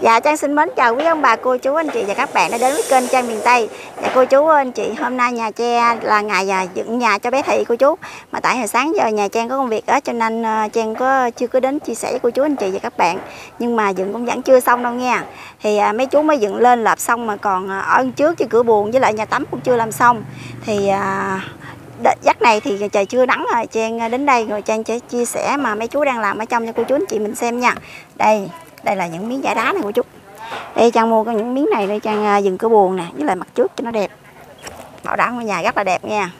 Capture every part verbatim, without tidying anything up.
Dạ, Trang xin mến chào quý ông bà, cô chú, anh chị và các bạn đã đến với kênh Trang Miền Tây. Dạ, cô chú, anh chị, hôm nay nhà Trang là ngày dựng nhà cho bé Thùy cô chú. Mà tại hồi sáng giờ nhà Trang có công việc đó cho nên Trang có chưa có đến chia sẻ với cô chú, anh chị và các bạn. Nhưng mà dựng cũng vẫn chưa xong đâu nha. Thì à, mấy chú mới dựng lên lợp xong mà còn ở trước cái cửa buồng với lại nhà tắm cũng chưa làm xong. Thì... À, giấc này thì trời chưa nắng rồi, Trang đến đây rồi Trang sẽ chia sẻ mà mấy chú đang làm ở trong cho cô chú anh chị mình xem nha. Đây, đây là những miếng giải đá này cô chú. Đây Trang mua những miếng này để Trang dừng cửa buồn nè, với lại mặt trước cho nó đẹp. Bảo đảm ngôi nhà rất là đẹp nha.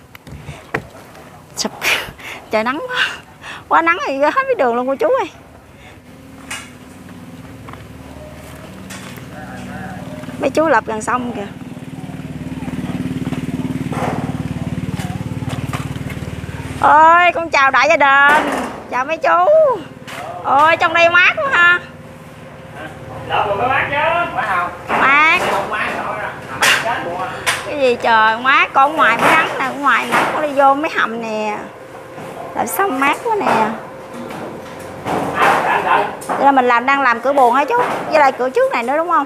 Trời nắng quá, quá nắng thì hết cái đường luôn cô chú ơi. Mấy chú lập gần xong kìa. Ôi con chào đại gia đình, chào mấy chú. Ôi trong đây mát quá ha. Đó, có mát chứ. Mát không? Mát. Cái gì trời mát, con ngoài mới nắng nè, ngoài nắng con đi vô mấy hầm nè. Làm xong mát quá nè. Đây là mình làm đang làm cửa buồng hả chú? Với lại cửa trước này nữa đúng không?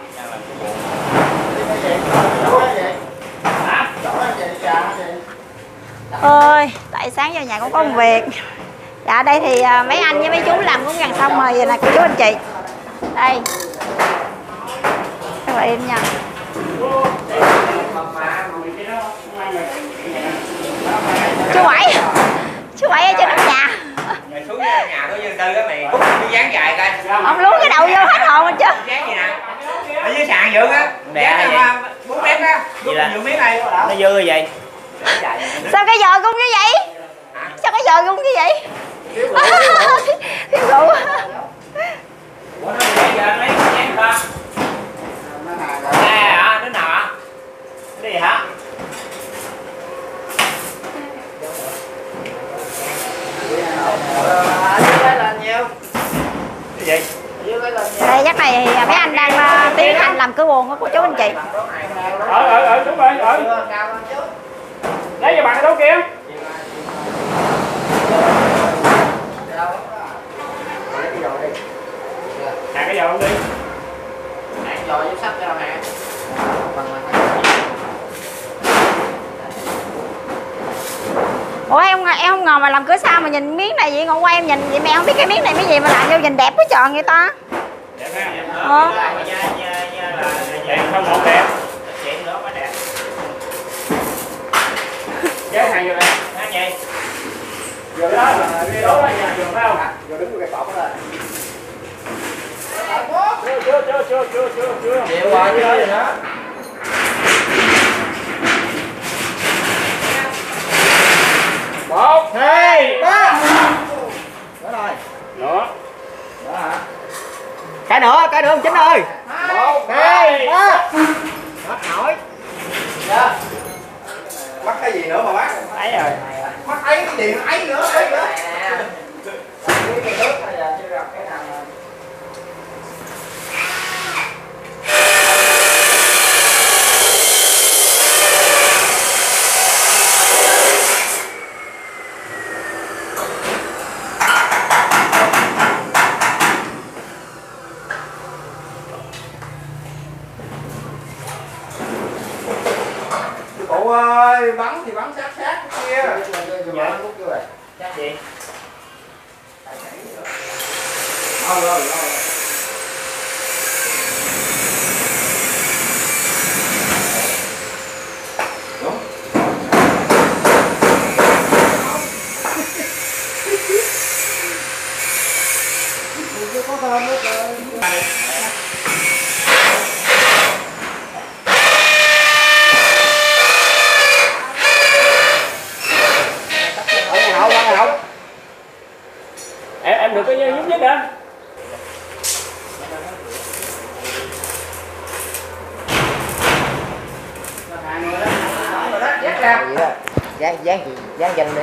Ơi, tại sáng giờ nhà cũng có công việc. Dạ đây thì mấy anh với mấy chú làm cũng gần xong rồi, vậy là cô chú anh chị. Đây. Các bạn em nha. Chú Bảy. Chú Bảy ở trên nóc nhà. Xuống nhà của dân tư đó mày, đi dán dài coi. Ông lú cái đầu vô hết hồn anh chứ. Dán gì nè. Ở dưới sàn dưỡng á. Dán nó bốn mét á. Rút nhiều miếng này. Nó dư rồi vậy. Sao cái giờ cũng như vậy? Sao cái giờ cũng như vậy? Thiếu rượu. Đây chắc này thì mấy anh đang tiến hành làm cửa buồn của cô chú anh chị. Ở ở ở đúng rồi ở. Lấy cho bạn ở đâu kìa. Hạ cái dầu không đi. Hạ cái dầu sắp cho hạ. Ủa em, em không ngồi mà làm cửa sao mà nhìn miếng này vậy, ngồi qua em nhìn vậy mà em không biết cái miếng này miếng gì mà làm vô nhìn đẹp quá trời vậy ta. Đẹp ha. Ờ. Đẹp không một đẹp. Cái hàng vô đây, hàng gì? Vừa đó là đi đố đó nha, vừa phải không? Vừa đứng vô cái cột đó. Chưa chưa chưa chưa chưa chưa chưa. Nhiều rồi chứ gì nữa. Một, hai, ba. Nữa rồi. Nữa. Nữa hả? Cái nữa, cái nữa ông Chính ơi. Một, hai, ba. Hết nổi. Dạ. Mắc cái gì nữa mà bác? Ấy rồi. Mắc ấy cái gì ấy nữa, ấy nữa. Bắn thì bắn sát sát cái kia. Dạ. Chắc gì? Thôi rồi, rồi. Đúng. Có thơm hết rồi. Được cái giúp nhất đó. Dán dán gì? Dán danh đi.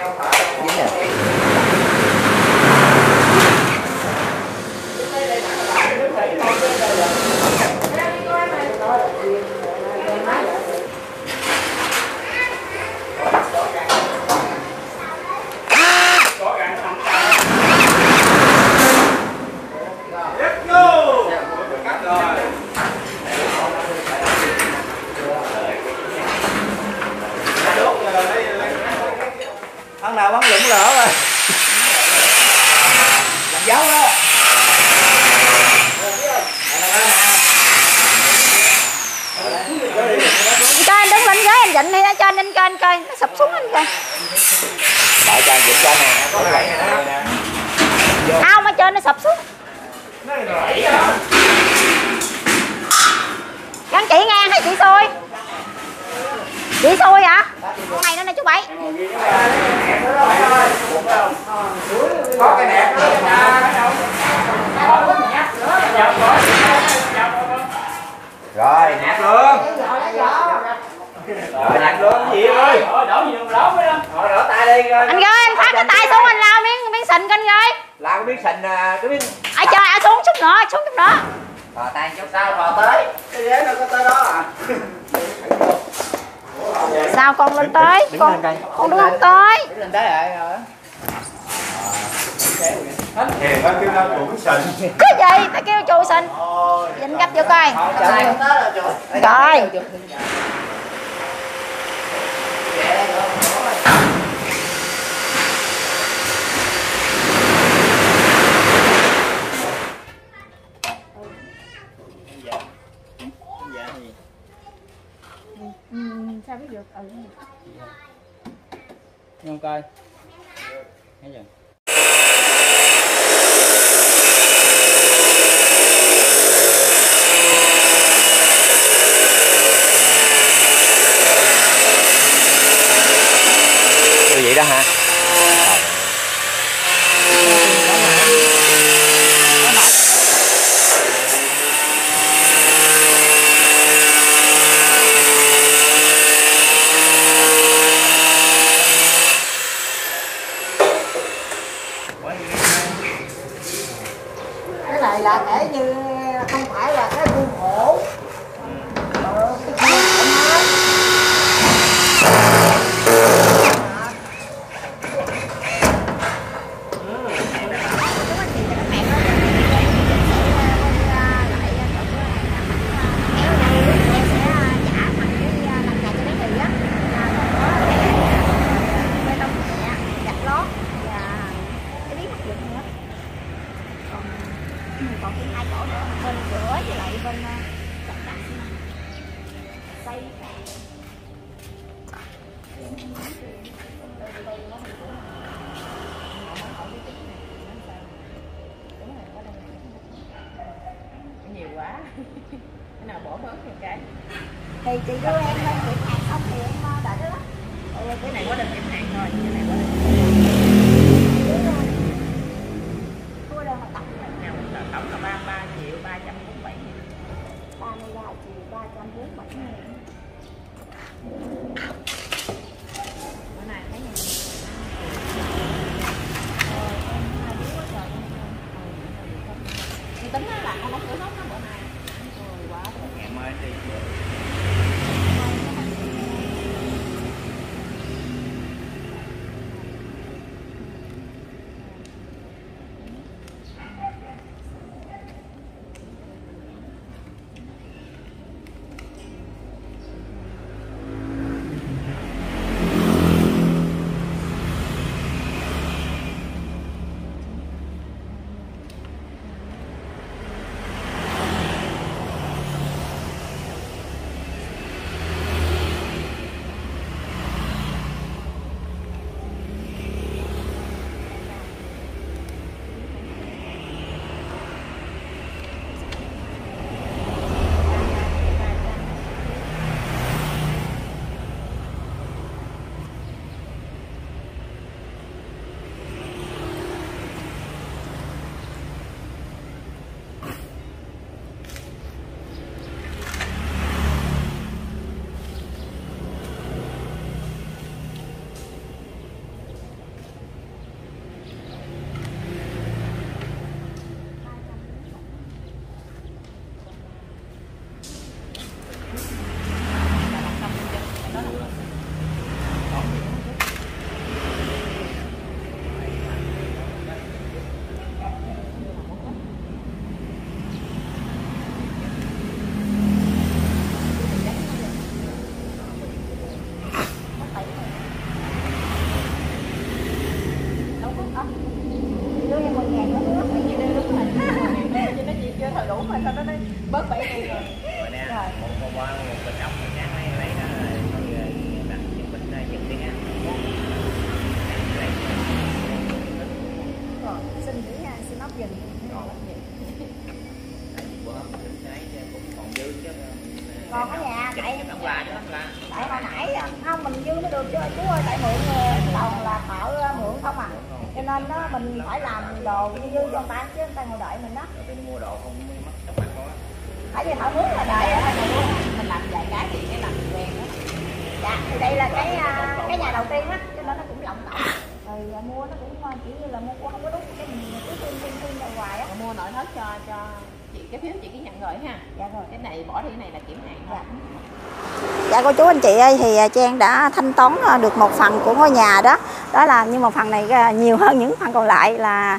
bắn nào bắn lủng lỡ rồi. Làm dấu đó. Cho anh đứng lên ghế anh dịnh đi đó, cho anh anh coi anh coi nó sụp xuống anh coi. Để cho anh dịnh cho nè. Không ở trên nó sụp xuống. Gắn chỉ ngang hay chỉ xôi? Chị xôi hả? Con này nó nè chú Bảy. Có cái nẹp nữa rồi, nẹp luôn. Rồi nẹp luôn cái gì ơi? Đổ gì đổ mới đó. Rồi đổ tay đi coi. Anh ơi, anh phát cái tay xuống anh lao miếng miếng sình coi anh ơi. Lao cái miếng sình cái miếng. Ai chơi ai xuống chút nữa, xuống chút nữa. Rồi tay chút sao rồi tới. Cái ghế nó có tới đó à. Sao con lên tới? Đứng, con đứng con đứng không tới. Đứng lên tới rồi hả? Có gì? Ta kêu chùi sình. Dịnh gấp vô coi. Rồi. Sao biết được? Ừ. Nghe coi. Nghe chưa? Như vậy đó hả? Hãy subscribe cho kênh Ghiền Mì Gõ để không bỏ lỡ bớt bảy tuổi rồi. Rồi nè, một cô bò, một bình ốc, một cái này lấy đó rồi, rồi đặt những bình những tiếng Anh. Rồi, xin thử nha, xin móc dần. Rồi. Còn ở nhà tại tại hồi nãy không mình dư mới được chứ chú ơi, tại mượn đồng là thợ mượn không à, cho nên đó mình phải làm đồ dư cho người ta chứ người ta ngồi đợi mình đó. Mua đồ không mất mặt quá. Tại vì thợ mướn là đợi mình làm vài cái thì cái làm quen đó. Dạ, thì đây là cái cái nhà đầu tiên á, cho nên nó cũng lộng lẫy. Rồi mua nó cũng chỉ như là mua cũng không có đúng cái gì cứ tin tin tin ra ngoài á. Mua nội thất cho cho chị cái phiếu chị cứ nhận rồi ha. Dạ rồi. Cái này bỏ đi, cái này là kiểm hạn thôi. Dạ cô chú anh chị ơi, thì Trang đã thanh toán được một phần của ngôi nhà đó. Đó là nhưng mà phần này nhiều hơn những phần còn lại là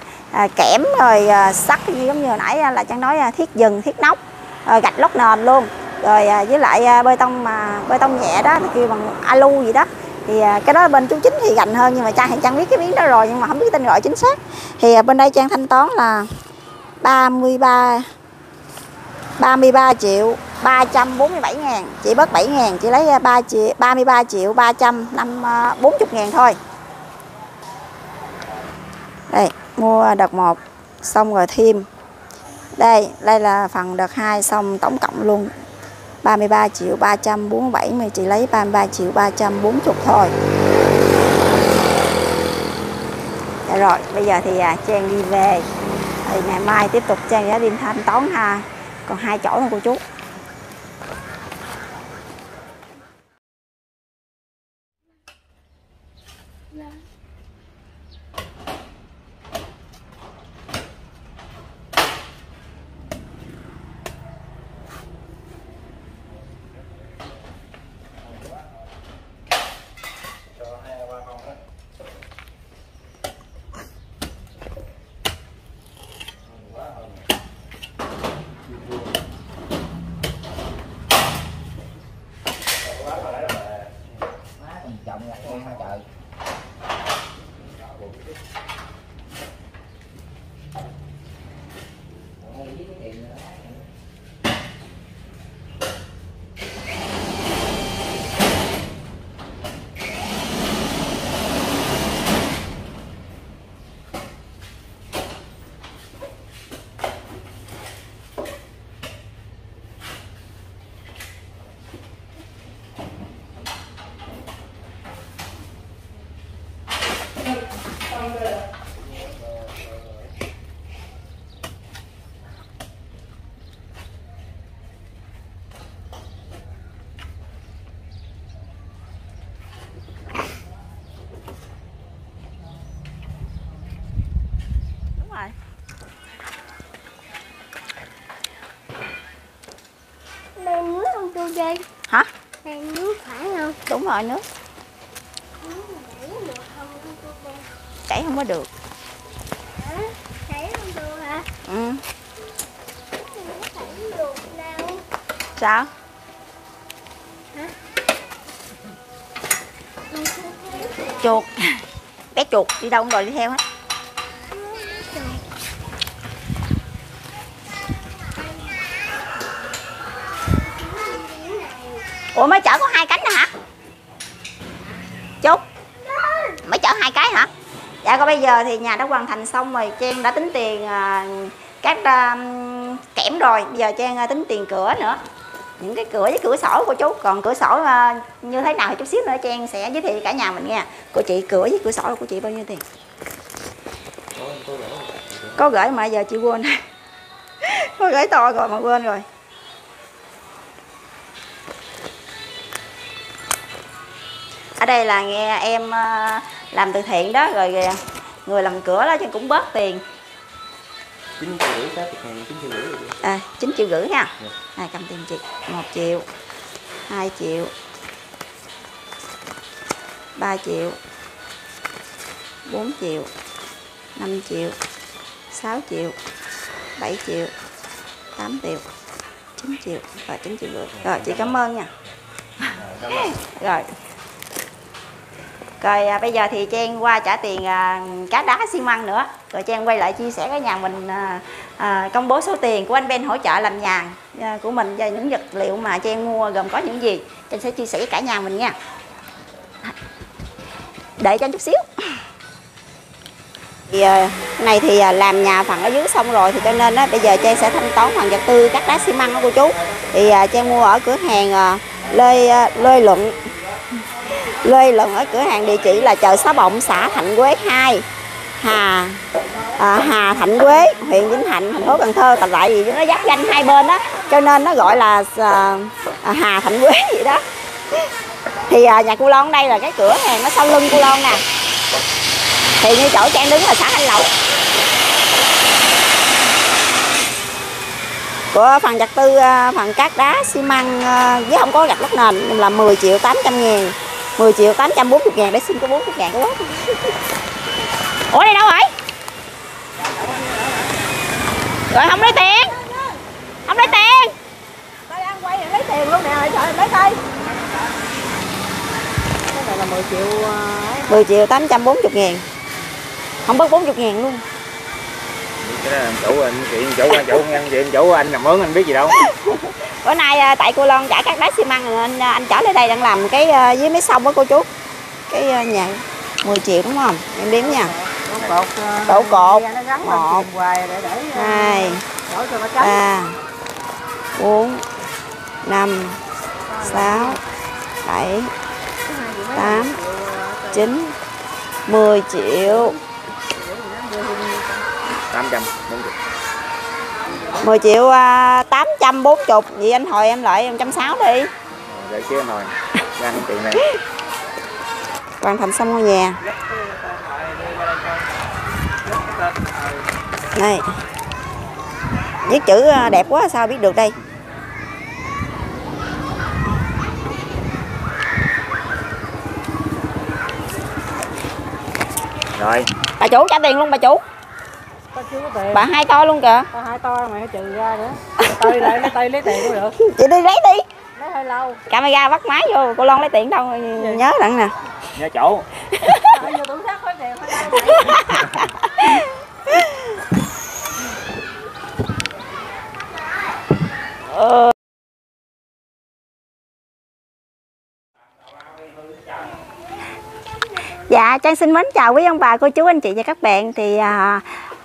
kẽm rồi sắt như giống như hồi nãy là Trang nói, thiết dừng, thiết nóc, gạch lót nền luôn. Rồi với lại bê tông mà bê tông nhẹ đó thì kêu bằng alu gì đó. Thì cái đó bên chú Chính thì gành hơn, nhưng mà Trang thì Trang biết cái miếng đó rồi nhưng mà không biết tên gọi chính xác. Thì bên đây Trang thanh toán là ba mươi ba triệu ba trăm bốn mươi bảy ngàn, chị bớt bảy ngàn, chị lấy ba triệu ba mươi ba triệu ba trăm năm mươi bốn mươi ngàn thôi. Đây, mua đợt một xong rồi thêm. Đây, đây là phần đợt hai xong tổng cộng luôn. ba mươi ba triệu ba trăm bốn mươi bảy mà chị lấy ba mươi ba triệu ba trăm bốn mươi thôi. Dạ rồi, bây giờ thì Trang đi về. Thì ngày mai tiếp tục Trang sẽ đi thanh toán ha. Còn hai chỗ nữa cô chú. Hả? Này nước phải không? Đúng rồi, nước. Chảy không có được. Hả? Chảy không được hả? Ừ. Chảy không được đâu. Sao? Hả? Chuột. Bé chuột đi đâu rồi đi theo hết. Ủa mới chở có hai cánh nữa hả? Chúc mới chở hai cái hả? Dạ còn bây giờ thì nhà đã hoàn thành xong rồi, Trang đã tính tiền các kẽm rồi, bây giờ Trang tính tiền cửa nữa, những cái cửa với cửa sổ của chú. Còn cửa sổ như thế nào thì chút xíu nữa Trang sẽ giới thiệu cả nhà mình nghe. Của chị cửa với cửa sổ là của chị bao nhiêu tiền? Có gửi mà giờ chị quên. Có gửi to rồi mà quên rồi. Ở đây là nghe em làm từ thiện đó, rồi người làm cửa đó chứ cũng bớt tiền. Chín triệu rưỡi đó, chín triệu rưỡi rồi. À, chín triệu rưỡi ha. Yeah. À, cầm tiền chị. một triệu, hai triệu, ba triệu, bốn triệu, năm triệu, sáu triệu, bảy triệu, tám triệu, chín triệu và chín triệu rưỡi. Rồi chị cảm ơn nha. Rồi. Rồi à, bây giờ thì Trang qua trả tiền à, cá đá xi măng nữa. Rồi Trang quay lại chia sẻ cái nhà mình à, à, công bố số tiền của anh Ben hỗ trợ làm nhà à, của mình và những vật liệu mà Trang mua gồm có những gì. Trang sẽ chia sẻ với cả nhà mình nha. Đợi cho anh chút xíu. Thì này thì làm nhà phần ở dưới xong rồi thì cho nên đó, bây giờ Trang sẽ thanh toán phần vật tư cắt đá xi măng đó cô chú. Thì Trang mua ở cửa hàng Lê Lê Luận. Lê Luận ở cửa hàng địa chỉ là chợ Xá Bọng, xã Thạnh Quế hai, Hà à, Hà Thạnh Quế, huyện Vĩnh Thạnh, thành phố Cần Thơ. Tại lại gì nó giáp danh hai bên đó, cho nên nó gọi là à, Hà Thạnh Quế vậy đó. Thì à, nhà cô Loan ở đây là cái cửa hàng nó sau lưng cô Loan nè. Thì như chỗ Trang đứng là xã Thạnh Lộc. Của phần vật tư, phần cát đá, xi măng với không có gạch lót nền là mười triệu tám trăm ngàn, mười triệu tám trăm bốn mươi ngàn để xin có bốn mươi ngàn quá. Ủa đây đâu rồi? Rồi không lấy tiền. Không lấy tiền. Đây ăn quay rồi lấy tiền luôn nè, trời lấy coi. Cái này là mười triệu mười triệu tám trăm bốn mươi ngàn. Không bớt bốn mươi ngàn luôn. Cái đó là chủ anh, chị chủ anh, chủ anh, chị chủ anh làm mướn anh biết gì đâu. Bữa nay tại cô Loan trả các đá xi măng anh anh trả lại đây đang làm cái dưới mấy sông đó cô chú. Cái nhà mười triệu đúng không? Em đếm nha. Cột đổ cột một hai ba bốn năm sáu bảy tám chín mười triệu tám trăm bốn mươi. mười triệu uh, tám trăm bốn mươi. Vậy anh hồi em lại em một trăm sáu mươi đi. Để chứ anh hồi. Đang tiền này. Hoàn thành xong ngôi nhà. Đây. Viết chữ đẹp quá sao biết được đây. Rồi. Bà chủ trả tiền luôn bà chủ. Bà hai to luôn kìa. Bà hai to mày trừ ra nữa. Tay lại lấy tay lấy tiền cũng được. Chị đi lấy đi. Lấy hơi lâu. Camera bắt máy vô, cô Loan lấy tiền đâu nhớ đặng nè. Nhớ chỗ. Dạ Trang xin mến chào quý ông bà, cô chú, anh chị và các bạn. Thì à,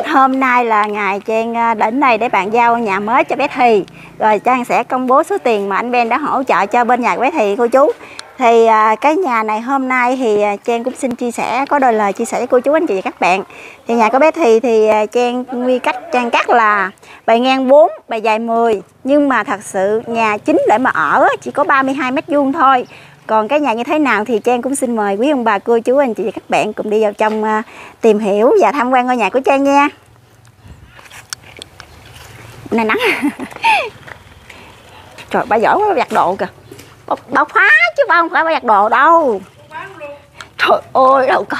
hôm nay là ngày Trang đến đây để bàn giao nhà mới cho bé Thùy. Rồi Trang sẽ công bố số tiền mà anh Ben đã hỗ trợ cho bên nhà của bé Thùy cô chú. Thì à, cái nhà này hôm nay thì Trang cũng xin chia sẻ, có đôi lời chia sẻ với cô chú, anh chị và các bạn. Thì nhà của bé Thùy thì Trang quy cách Trang cắt là bề ngang bốn, bề dài mười. Nhưng mà thật sự nhà chính để mà ở chỉ có ba mươi hai mét vuông thôi. Còn cái nhà như thế nào thì Trang cũng xin mời quý ông bà, cô chú, anh chị và các bạn cùng đi vào trong uh, tìm hiểu và tham quan ngôi nhà của Trang nha. Này nắng. Trời bà giỏi quá, bà giặt đồ kìa. Bà, bà khóa chứ bà không phải bà giặt đồ đâu. Trời ơi đâu có.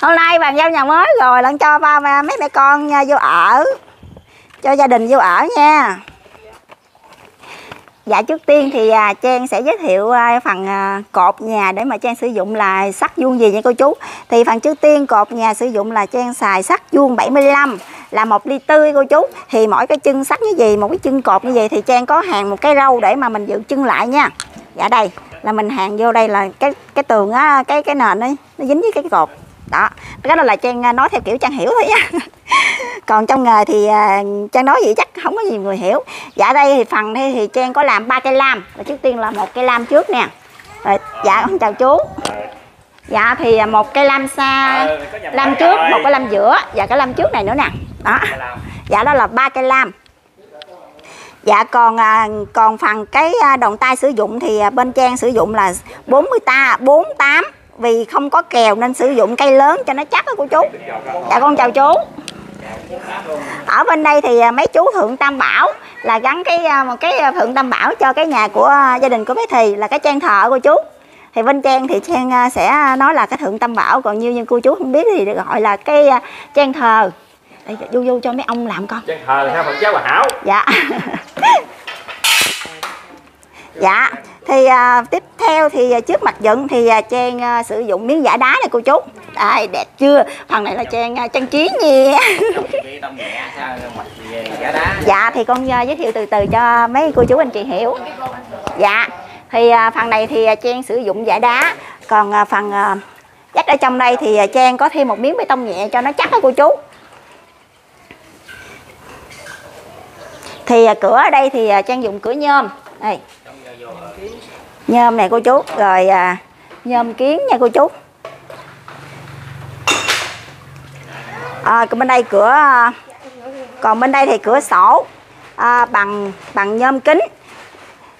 Hôm nay bàn giao nhà mới rồi, lần cho ba mấy mẹ con vô ở. Cho gia đình vô ở nha. Dạ trước tiên thì à, Trang sẽ giới thiệu à, phần à, cột nhà để mà Trang sử dụng là sắt vuông gì nha cô chú. Thì phần trước tiên cột nhà sử dụng là Trang xài sắt vuông bảy mươi lăm là một ly tư cô chú. Thì mỗi cái chân sắt như gì, một cái chân cột như vậy thì Trang có hàng một cái râu để mà mình giữ chân lại nha. Dạ đây là mình hàng vô đây là cái cái tường á, cái cái nền ấy, nó dính với cái cột. Đó, cái đó là Trang nói theo kiểu Trang hiểu thôi nha. Còn trong nghề thì Trang nói vậy chắc không có nhiều người hiểu. Dạ đây thì phần đây thì Trang có làm ba cây lam. Và trước tiên là một cây lam trước nè. Rồi, dạ chào chú. Dạ thì một cây lam xa, lam trước, một cái lam giữa và cái lam trước này nữa nè. Đó. Dạ đó là ba cây lam. Dạ còn còn phần cái đòn tay sử dụng thì bên Trang sử dụng là bốn mươi ta bốn mươi tám. Vì không có kèo nên sử dụng cây lớn cho nó chắc đó cô chú. Dạ con chào chú. Ở bên đây thì mấy chú thượng tam bảo là gắn cái một cái thượng tam bảo cho cái nhà của gia đình của bé Thùy là cái Trang thờ cô chú. Thì bên Trang thì Trang sẽ nói là cái thượng tam bảo, còn nhiều nhưng cô chú không biết thì gọi là cái Trang thờ. Đây vô vô cho mấy ông làm con. Trang thờ theo Phật giáo Hòa Hảo. Dạ. Dạ Thì à, tiếp theo thì trước mặt giận thì à, Trang à, sử dụng miếng giả đá này cô chú. Đây, đẹp chưa? Phần này là Trang à, trang trí nha. Dạ thì con à, giới thiệu từ từ cho mấy cô chú anh chị hiểu. Dạ thì à, phần này thì à, Trang sử dụng giả đá. Còn à, phần à, dắt ở trong đây thì à, Trang có thêm một miếng bê tông nhẹ cho nó chắc đó cô chú. Thì à, cửa ở đây thì à, Trang dùng cửa nhôm. Đây, nhôm này cô chú, rồi à, nhôm kiến nha cô chú. À, bên đây cửa, còn bên đây thì cửa sổ à, bằng bằng nhôm kính,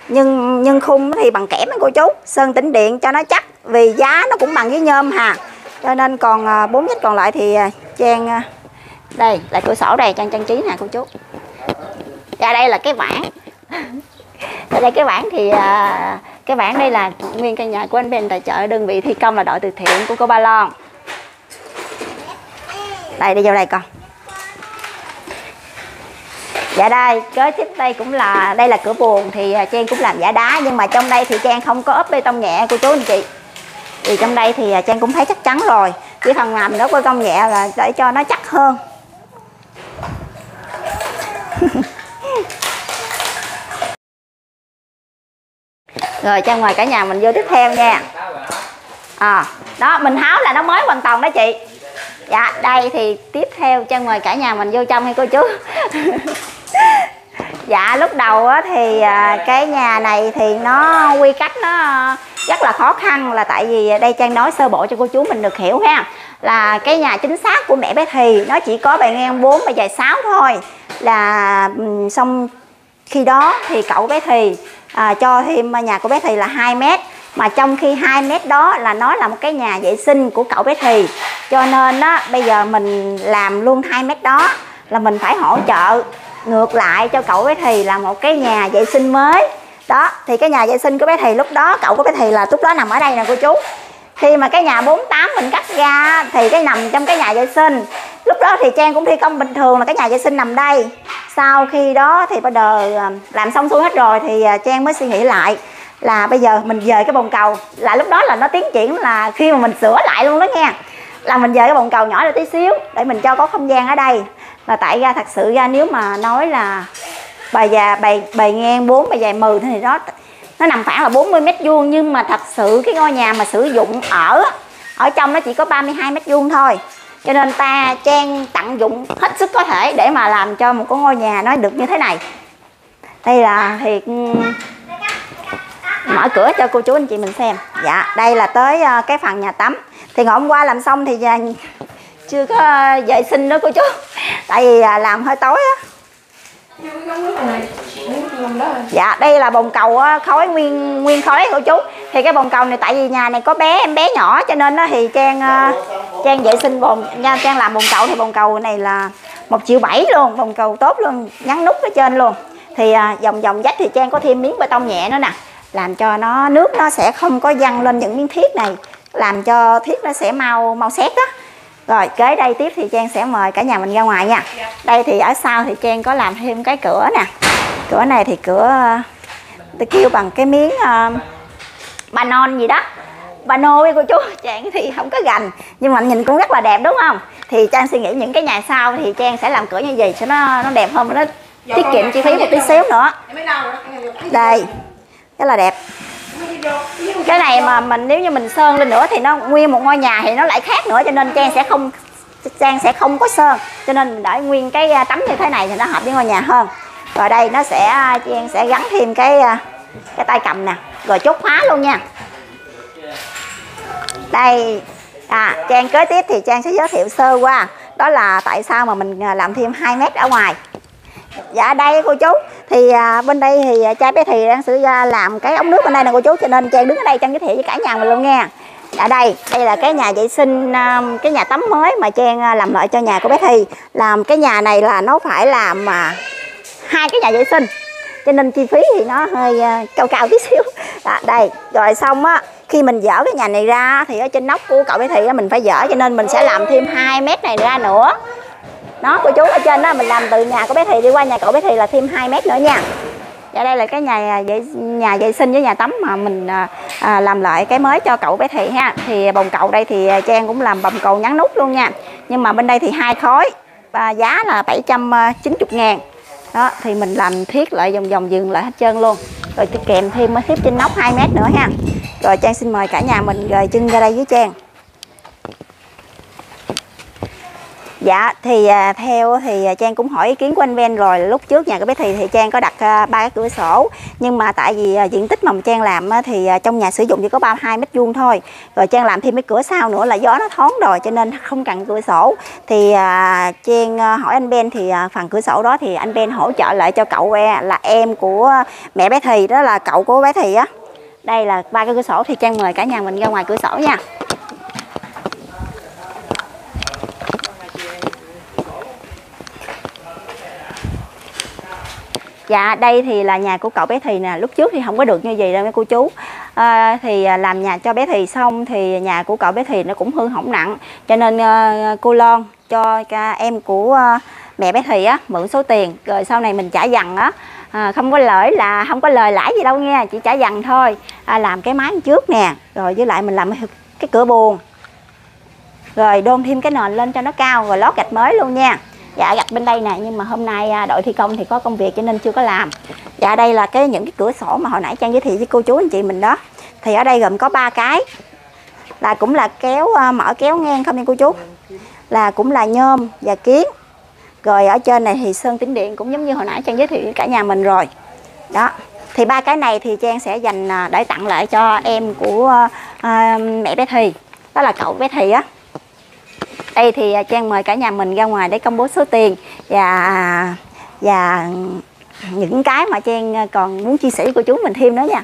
nhưng nhưng khung thì bằng kẽm cô chú, sơn tĩnh điện cho nó chắc, vì giá nó cũng bằng với nhôm hà. Cho nên còn bốn vách còn lại thì Trang đây là cửa sổ đây, Trang trang trí nè cô chú. Ra đây là cái bảng. Ở đây cái bảng thì à, cái bảng đây là nguyên căn nhà của anh Ben tài trợ, đơn vị thi công là đội từ thiện của cô Ba Lon. Đây đi vào đây con. Dạ đây, kế tiếp đây cũng là đây là cửa buồng thì Trang cũng làm giả đá, nhưng mà trong đây thì Trang không có ốp bê tông nhẹ cô chú anh chị. Thì trong đây thì Trang cũng thấy chắc chắn rồi, chỉ phần làm nó bê tông nhẹ là để cho nó chắc hơn. Rồi ra ngoài cả nhà mình vô tiếp theo nha. À, đó mình háo là nó mới hoàn toàn đó chị. Dạ đây thì tiếp theo ra ngoài cả nhà mình vô trong hay cô chú. Dạ lúc đầu á, thì cái nhà này thì nó quy cách nó rất là khó khăn, là tại vì đây Trang nói sơ bộ cho cô chú mình được hiểu ha, là cái nhà chính xác của mẹ bé Thùy nó chỉ có bề ngang bốn và dài sáu thôi. Là xong khi đó thì cậu bé Thùy à, cho thêm nhà của bé Thùy là hai mét, mà trong khi hai mét đó là nó là một cái nhà vệ sinh của cậu bé Thùy. Cho nên đó, bây giờ mình làm luôn hai mét đó là mình phải hỗ trợ ngược lại cho cậu bé Thùy là một cái nhà vệ sinh mới. Đó, thì cái nhà vệ sinh của bé Thùy lúc đó, cậu của bé Thùy là lúc đó nằm ở đây nè cô chú. Khi mà cái nhà bốn tám mình cắt ra thì cái nằm trong cái nhà vệ sinh. Lúc đó thì Trang cũng thi công bình thường là cái nhà vệ sinh nằm đây. Sau khi đó thì bây giờ làm xong xuôi hết rồi thì Trang mới suy nghĩ lại là bây giờ mình dời cái bồn cầu. Là lúc đó là nó tiến triển là khi mà mình sửa lại luôn đó nha, là mình dời cái bồn cầu nhỏ ra tí xíu để mình cho có không gian ở đây. Là tại ra thật sự ra nếu mà nói là bề già bề, bề ngang bốn bề dài mười thì đó nó nằm khoảng là bốn mươi mét vuông, nhưng mà thật sự cái ngôi nhà mà sử dụng ở ở trong nó chỉ có ba mươi hai mét vuông thôi. Cho nên ta Trang tận dụng hết sức có thể để mà làm cho một cái ngôi nhà nó được như thế này. Đây là thì mở cửa cho cô chú anh chị mình xem. Dạ, đây là tới cái phần nhà tắm. Thì ngày hôm qua làm xong thì chưa có vệ sinh nữa cô chú, tại vì làm hơi tối á. Dạ, đây là bồn cầu khói nguyên nguyên khói cô chú. Thì cái bồn cầu này tại vì nhà này có bé em bé nhỏ cho nên nó thì Trang Trang vệ sinh bồn, Trang làm bồn cầu thì bồn cầu này là một triệu bảy luôn, bồn cầu tốt luôn, nhắn nút ở trên luôn. Thì vòng vòng vách thì Trang có thêm miếng bê tông nhẹ nữa nè, làm cho nó nước nó sẽ không có văng lên những miếng thiết này, làm cho thiết nó sẽ mau mau sét đó. Rồi kế đây tiếp thì Trang sẽ mời cả nhà mình ra ngoài nha. Đây thì ở sau thì Trang có làm thêm cái cửa nè. Cửa này thì cửa tôi kêu bằng cái miếng uh, banon gì đó, bano cô chú. Trang thì không có gành nhưng mà nhìn cũng rất là đẹp đúng không? Thì Trang suy nghĩ những cái nhà sau thì Trang sẽ làm cửa như gì cho nó nó đẹp hơn, nó tiết kiệm chi phí một tí xíu nữa. Đây, rất là đẹp. Cái này mà mình nếu như mình sơn lên nữa thì nó nguyên một ngôi nhà thì nó lại khác nữa, cho nên Trang sẽ không Trang sẽ không có sơn, cho nên mình để nguyên cái tấm như thế này thì nó hợp với ngôi nhà hơn. Rồi đây nó sẽ Trang sẽ gắn thêm cái cái tay cầm nè, rồi chốt khóa luôn nha. Đây à, Trang kế tiếp thì Trang sẽ giới thiệu sơ qua đó là tại sao mà mình làm thêm hai mét ở ngoài. Dạ đây cô chú thì à, bên đây thì à, trai bé Thùy đang sử ra làm cái ống nước bên đây nè cô chú, cho nên Trang đứng ở đây Trang giới thiệu với cả nhà mình luôn nha. Dạ đây, đây là cái nhà vệ sinh, à, cái nhà tắm mới mà Trang à, làm lại cho nhà của bé Thùy. Làm cái nhà này là nó phải làm mà hai cái nhà vệ sinh, cho nên chi phí thì nó hơi à, cao cao tí xíu. Dạ, đây rồi xong á, khi mình dỡ cái nhà này ra thì ở trên nóc của cậu bé Thùy á, mình phải dỡ, cho nên mình sẽ làm thêm hai mét này ra nữa. Đó cô chú, ở trên đó mình làm từ nhà của bé Thùy đi qua nhà cậu bé Thùy là thêm hai mét nữa nha. Dạ đây là cái nhà vệ, nhà vệ sinh với nhà tắm mà mình à, làm lại cái mới cho cậu bé Thùy ha. Thì bồn cậu đây thì Trang cũng làm bồn cầu nhắn nút luôn nha. Nhưng mà bên đây thì hai khối và giá là bảy trăm chín mươi ngàn. Đó thì mình làm thiết lại vòng vòng dừng lại hết trơn luôn. Rồi tôi kèm thêm mới tiếp trên nóc hai mét nữa ha. Rồi Trang xin mời cả nhà mình rời chân ra đây với Trang. Dạ thì theo thì Trang cũng hỏi ý kiến của anh Ben rồi. Lúc trước nhà của bé Thùy thì Trang có đặt ba cái cửa sổ, nhưng mà tại vì diện tích mà Trang làm thì trong nhà sử dụng chỉ có ba mươi hai mét vuông thôi. Rồi Trang làm thêm cái cửa sau nữa là gió nó thoáng rồi cho nên không cần cửa sổ. Thì Trang hỏi anh Ben thì phần cửa sổ đó thì anh Ben hỗ trợ lại cho cậu e là em của mẹ bé Thùy, đó là cậu của bé Thùy á. Đây là ba cái cửa sổ thì Trang mời cả nhà mình ra ngoài cửa sổ nha. Dạ đây thì là nhà của cậu bé Thùy nè. Lúc trước thì không có được như vậy đâu mấy cô chú à. Thì làm nhà cho bé Thùy xong thì nhà của cậu bé Thùy nó cũng hư hỏng nặng. Cho nên uh, cô Lon cho em của uh, mẹ bé Thùy á, mượn số tiền. Rồi sau này mình trả dần á à, không có lời là không có lời lãi gì đâu nghe. Chỉ trả dần thôi à, làm cái mái trước nè. Rồi với lại mình làm cái cửa buồng. Rồi đôn thêm cái nền lên cho nó cao. Rồi lót gạch mới luôn nha. Dạ gạch bên đây nè, nhưng mà hôm nay đội thi công thì có công việc cho nên chưa có làm. Dạ đây là cái những cái cửa sổ mà hồi nãy Trang giới thiệu với cô chú anh chị mình đó. Thì ở đây gồm có ba cái. Là cũng là kéo mở kéo ngang không nha cô chú. Là cũng là nhôm và kiến. Rồi ở trên này thì sơn tĩnh điện cũng giống như hồi nãy Trang giới thiệu với cả nhà mình rồi. Đó. Thì ba cái này thì Trang sẽ dành để tặng lại cho em của uh, mẹ bé Thùy. Đó là cậu bé Thùy á. Đây thì Trang mời cả nhà mình ra ngoài để công bố số tiền và và những cái mà Trang còn muốn chia sẻ của chú mình thêm nữa nha.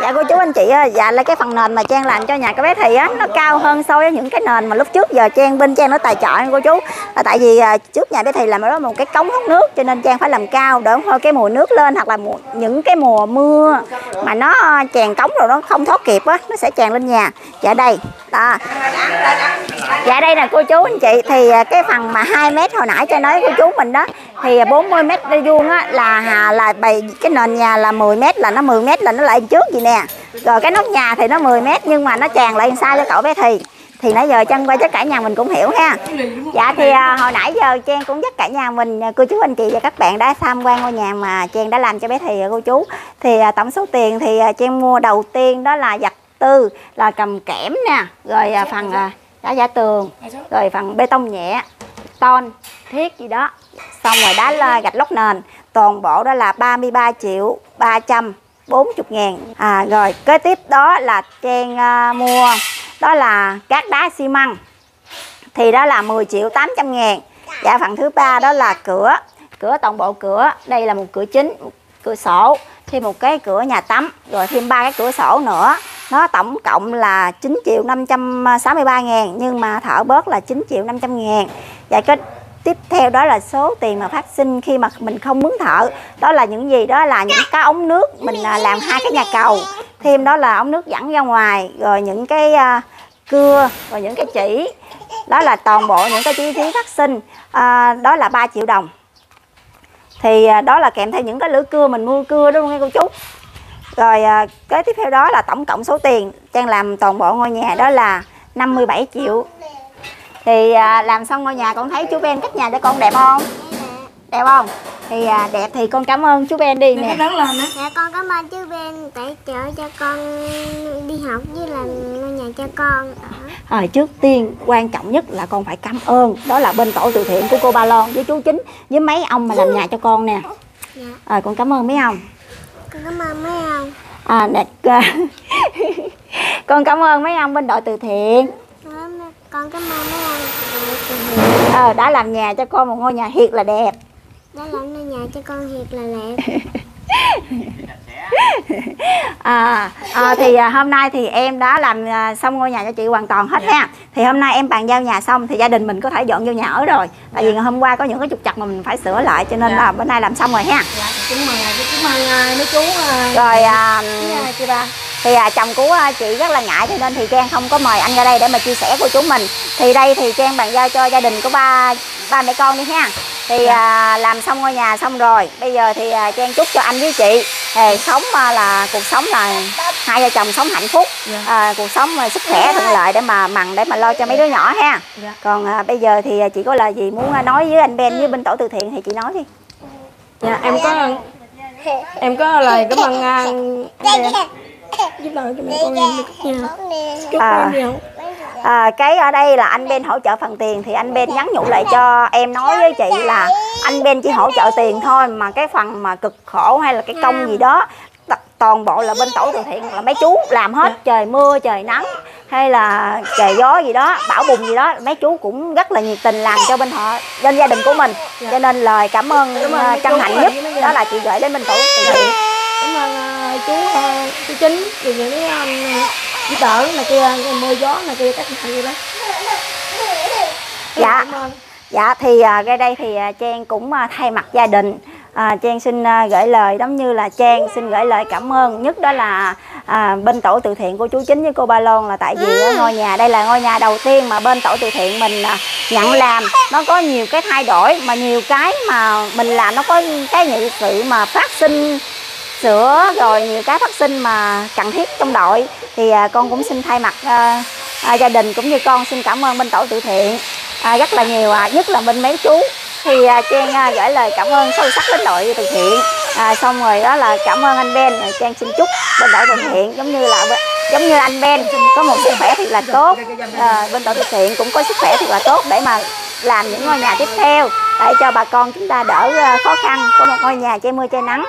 Dạ cô chú anh chị ơi, dạ là cái phần nền mà Trang làm cho nhà cái bé Thùy á, nó cao hơn so với những cái nền mà lúc trước giờ Trang bên Trang nó tài trợ cô chú. Là tại vì trước nhà bé Thùy làm ở đó một cái cống hút nước cho nên Trang phải làm cao để thôi cái mùa nước lên hoặc là mùa, những cái mùa mưa mà nó tràn cống rồi nó không thoát kịp á, nó sẽ tràn lên nhà. Dạ đây. Đó. Dạ đây nè cô chú anh chị, thì cái phần mà hai mét hồi nãy Trang nói cô chú mình đó thì bốn mươi mét vuông á là là bày cái nền nhà là mười mét là nó mười mét là nó lại trước gì nè. Rồi cái nóc nhà thì nó mười mét nhưng mà nó tràn lại xa cho cậu bé Thùy. Thì nãy giờ Trang qua chắc cả nhà mình cũng hiểu ha. Dạ thì à, hồi nãy giờ Trang cũng dắt cả nhà mình, cô chú anh chị và các bạn đã tham quan ngôi nhà mà Trang đã làm cho bé Thùy cô chú. Thì à, tổng số tiền thì à, Trang mua đầu tiên đó là giặt tư, là cầm kẽm nè. Rồi à, phần à, đá giả tường, rồi phần bê tông nhẹ, tôn, thiết gì đó. Xong rồi đá gạch lót nền. Toàn bộ đó là ba mươi ba triệu ba trăm bốn mươi ngàn à. Rồi kế tiếp đó là Trang à, mua đó là cát đá xi măng thì đó là mười triệu tám trăm ngàn. Dạ phần thứ ba đó là cửa. Cửa toàn bộ cửa. Đây là một cửa chính, một cửa sổ, thêm một cái cửa nhà tắm, rồi thêm ba cái cửa sổ nữa. Nó tổng cộng là chín triệu năm trăm sáu mươi ba ngàn. Nhưng mà thợ bớt là chín triệu năm trăm ngàn. Dạ cái tiếp theo đó là số tiền mà phát sinh khi mà mình không mướn thợ. Đó là những gì? Đó là những cái ống nước. Mình làm hai cái nhà cầu. Thêm đó là ống nước dẫn ra ngoài. Rồi những cái uh, cưa. Rồi những cái chỉ. Đó là toàn bộ những cái chi phí phát sinh. uh, Đó là ba triệu đồng. Thì uh, đó là kèm theo những cái lưỡi cưa. Mình mua cưa đúng không nghe cô chú? Rồi uh, cái tiếp theo đó là tổng cộng số tiền Trang làm toàn bộ ngôi nhà đó là năm mươi bảy triệu. Thì à, làm xong ngôi nhà con thấy chú Ben cất nhà cho con đẹp không? Đẹp không? Thì à, đẹp thì con cảm ơn chú Ben đi nè. Nè con cảm ơn chú Ben đã chở cho con đi học với là ngôi nhà cho con. À, trước tiên quan trọng nhất là con phải cảm ơn. Đó là bên tổ từ thiện của cô Ba Lon với chú Chính với mấy ông mà làm nhà cho con nè. À, con cảm ơn mấy ông. Con cảm ơn mấy ông. À, đẹp. Con cảm ơn mấy ông bên đội từ thiện. Con cảm ơn mấy ông ờ, đã làm nhà cho con một ngôi nhà thiệt là đẹp. Đã làm ngôi nhà cho con thiệt là đẹp. à, à, thì à, hôm nay thì em đã làm à, xong ngôi nhà cho chị hoàn toàn hết ha. Thì hôm nay em bàn giao nhà xong thì gia đình mình có thể dọn vô nhà ở rồi. Tại vì ngày hôm qua có những cái trục trặc mà mình phải sửa lại cho nên là bữa nay làm xong rồi ha. Chúc mừng, chúc mừng mấy chú. Rồi à, chị ba. Thì à, chồng của chị rất là ngại cho nên thì Trang không có mời anh ra đây để mà chia sẻ của chúng mình. Thì đây thì Trang bàn giao cho gia đình của ba ba mẹ con đi ha. Thì dạ. à, làm xong ngôi nhà xong rồi. Bây giờ thì à, Trang chúc cho anh với chị thì sống à, là cuộc sống là hai vợ chồng sống hạnh phúc, dạ. à, cuộc sống sức khỏe thuận lợi để mà mặn để mà lo cho mấy đứa nhỏ ha. Dạ. Còn à, bây giờ thì chị có lời gì muốn nói với anh Ben với bên tổ từ thiện thì chị nói đi. Dạ, em có em có lời cảm ơn anh Ben. Giúp đỡ cho mẹ con em được à, à, cái ở đây là anh Ben hỗ trợ phần tiền thì anh Ben nhắn nhủ lại cho em nói với chị là anh Ben chỉ hỗ trợ tiền thôi, mà cái phần mà cực khổ hay là cái công gì đó toàn bộ là bên tổ từ thiện là mấy chú làm hết. Dạ. Trời mưa trời nắng hay là trời gió gì đó, bão bùng gì đó, mấy chú cũng rất là nhiệt tình làm cho bên họ, bên gia đình của mình. Dạ. Cho nên lời cảm ơn, cảm ơn chân thành nhất đó là chị gửi đến bên tổ từ thiện. Cảm ơn chú uh, chú Chính vì những cái đỡ mà kia mưa gió mà kia các bạn gì đó. Dạ, dạ thì uh, ra đây thì uh, Trang cũng uh, thay mặt gia đình uh, Trang xin uh, gửi lời giống như là Trang xin gửi lời cảm ơn nhất đó là uh, bên tổ từ thiện của chú Chính với cô Ba Lon, là tại vì uh, ngôi nhà đây là ngôi nhà đầu tiên mà bên tổ từ thiện mình uh, nhận làm. Nó có nhiều cái thay đổi mà nhiều cái mà mình làm nó có cái nghị sự mà phát sinh sữa rồi nhiều cái phát sinh mà cần thiết trong đội. Thì à, con cũng xin thay mặt à, à, gia đình cũng như con xin cảm ơn bên tổ từ thiện à, rất là nhiều, à, nhất là bên mấy chú. Thì à, Trang à, gửi lời cảm ơn sâu sắc đến đội từ thiện à, xong rồi đó là cảm ơn anh Ben. Rồi Trang xin chúc bên đội từ thiện giống như là giống như anh Ben có một sức khỏe thật là tốt à, bên tổ từ thiện cũng có sức khỏe thật là tốt để mà làm những ngôi nhà tiếp theo để cho bà con chúng ta đỡ uh, khó khăn, có một ngôi nhà che mưa che nắng.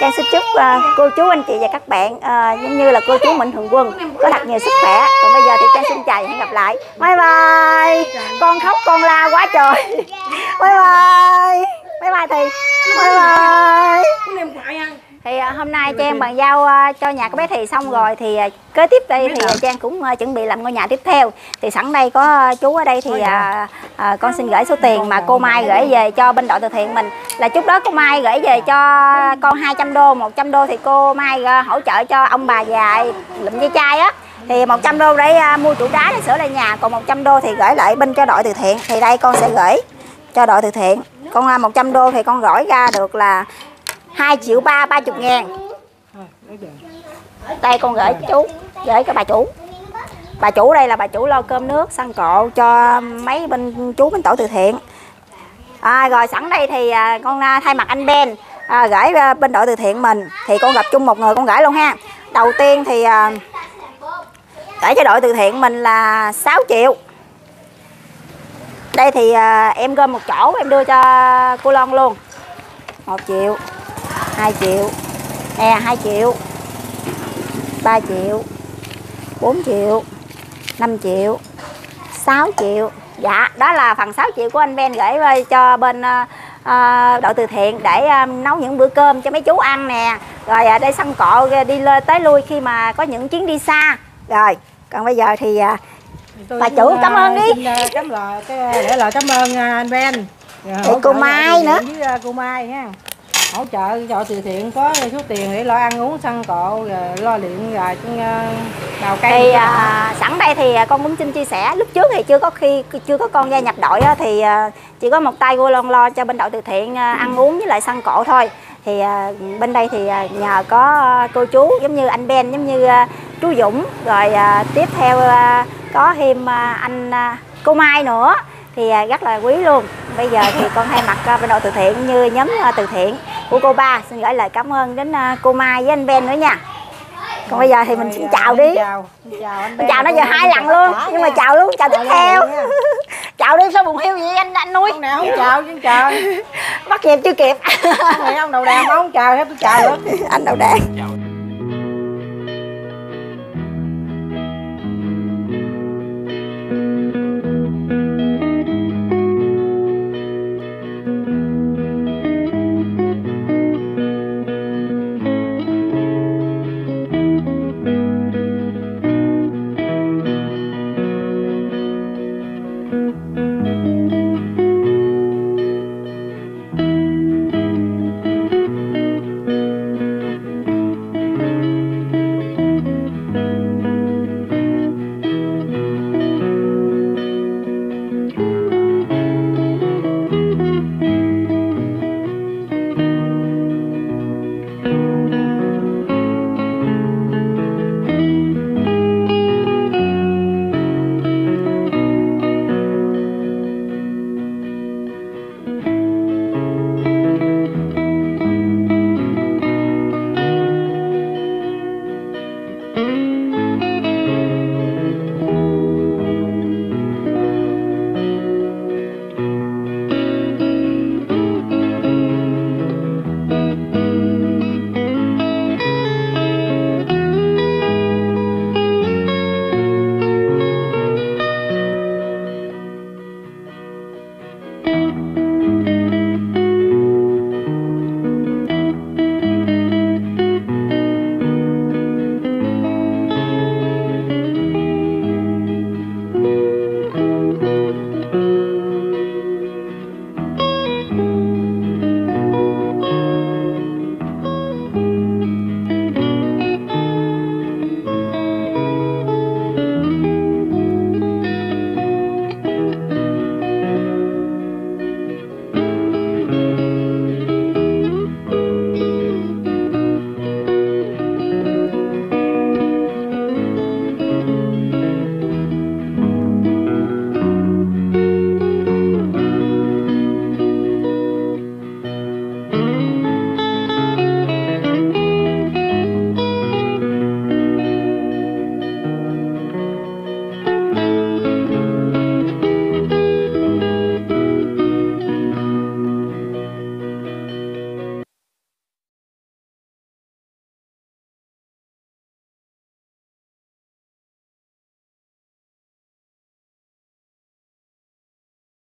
Trang xin chúc uh, cô chú anh chị và các bạn uh, giống như là cô chú Mạnh Thường Quân có thật nhiều sức khỏe. Còn bây giờ thì Trang xin chào và hẹn gặp lại. Bye bye. Con khóc con la quá trời. Bye bye. Bye bye Thùy. Bye bye. Thì uh, hôm nay Trang bàn giao uh, cho nhà các bé Thùy xong rồi. Thì uh, kế tiếp đây thì uh, Trang cũng uh, chuẩn bị làm ngôi nhà tiếp theo. Thì sẵn đây có uh, chú ở đây thì uh, uh, con xin gửi số tiền mà cô Mai gửi về cho bên đội từ thiện mình. Là trước đó cô Mai gửi về cho con hai trăm đô, một trăm đô thì cô Mai uh, hỗ trợ cho ông bà già lụm dây chai á. Thì một trăm đô để uh, mua trụ đá để sửa lại nhà. Còn một trăm đô thì gửi lại bên cho đội từ thiện. Thì đây con sẽ gửi cho đội từ thiện. Còn uh, một trăm đô thì con gửi ra được là hai triệu ba, ba mươi ngàn. Đây con gửi chú, gửi cho bà chủ. Bà chủ đây là bà chủ lo cơm nước, xăng cộ cho mấy bên chú bên tổ từ thiện. À, rồi sẵn đây thì con thay mặt anh Ben à, gửi bên đội từ thiện mình. Thì con gặp chung một người con gửi luôn ha. Đầu tiên thì à, gửi cho đội từ thiện mình là sáu triệu. Đây thì à, em gom một chỗ em đưa cho cô Lon luôn. Một triệu, hai triệu, nè à, hai triệu, ba triệu, bốn triệu, năm triệu, sáu triệu. Dạ, đó là phần sáu triệu của anh Ben gửi cho bên uh, đội từ thiện để uh, nấu những bữa cơm cho mấy chú ăn nè. Rồi uh, đây săn cộ đi lên tới lui khi mà có những chuyến đi xa. Rồi, còn bây giờ thì uh, bà chủ cảm ơn đi. Xin, uh, cảm lời, cái, để lời cảm ơn uh, anh Ben. Rồi, cô Mai nữa. Với, uh, cô Mai ha. Hỗ trợ cho từ thiện có số tiền để lo ăn uống săn cộ rồi lo luyện rồi đào cây. Thì à, sẵn đây thì con cũng xin chia sẻ lúc trước thì chưa có khi chưa có con gia nhập đội đó, thì chỉ có một tay cô Lon lo cho bên đội từ thiện ăn uống với lại săn cộ thôi. Thì à, bên đây thì nhờ có cô chú giống như anh Ben, giống như chú Dũng, rồi à, tiếp theo à, có thêm anh à, cô Mai nữa thì à, rất là quý luôn. Bây giờ thì con thay mặt bên đội từ thiện như nhóm từ thiện của cô Ba xin gửi lời cảm ơn đến cô Mai với anh Ben nữa nha. Còn bây giờ thì mình xin chào đi. Chào, chào anh Ben. Chào nó giờ hai lần luôn, nhưng mà chào luôn, chào tiếp theo. Chào đi sao bụng heo vậy anh anh nuôi. Ông nào không chào chứ chào. Bắt kịp chưa kịp. Ông đầu đàn không chào hết tôi chào nữa. Anh đầu đàn.